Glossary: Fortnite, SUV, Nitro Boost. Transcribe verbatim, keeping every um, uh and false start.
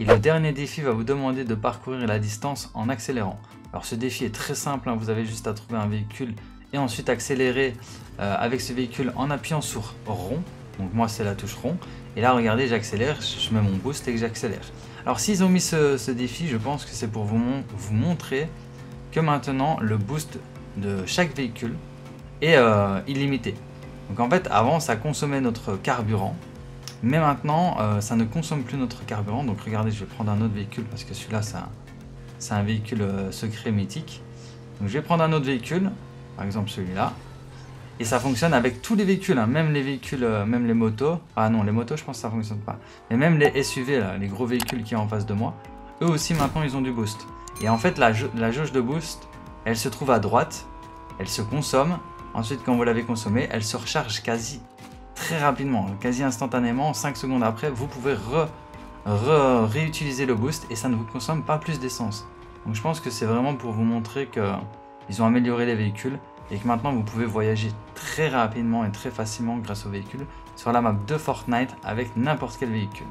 Et le dernier défi va vous demander de parcourir la distance en accélérant. Alors ce défi est très simple, hein, vous avez juste à trouver un véhicule et ensuite accélérer euh, avec ce véhicule en appuyant sur rond. Donc moi c'est la touche rond. Et là regardez, j'accélère, je mets mon boost et que j'accélère. Alors s'ils ont mis ce, ce défi, je pense que c'est pour vous, mon vous montrer que maintenant le boost de chaque véhicule est euh, illimité. Donc en fait avant ça consommait notre carburant. Mais maintenant, euh, ça ne consomme plus notre carburant. Donc regardez, je vais prendre un autre véhicule parce que celui-là, c'est un, un véhicule euh, secret mythique. Donc je vais prendre un autre véhicule, par exemple celui-là. Et ça fonctionne avec tous les véhicules, hein, même les véhicules, euh, même les motos. Ah non, les motos, je pense que ça ne fonctionne pas. Mais même les S U V, là, les gros véhicules qui sont en face de moi, eux aussi, maintenant, ils ont du boost. Et en fait, la, la jauge de boost, elle se trouve à droite, elle se consomme. Ensuite, quand vous l'avez consommée, elle se recharge quasi très rapidement, quasi instantanément, cinq secondes après, vous pouvez re, re, réutiliser le boost et ça ne vous consomme pas plus d'essence. Donc je pense que c'est vraiment pour vous montrer qu'ils ont amélioré les véhicules et que maintenant vous pouvez voyager très rapidement et très facilement grâce aux véhicules sur la map de Fortnite avec n'importe quel véhicule.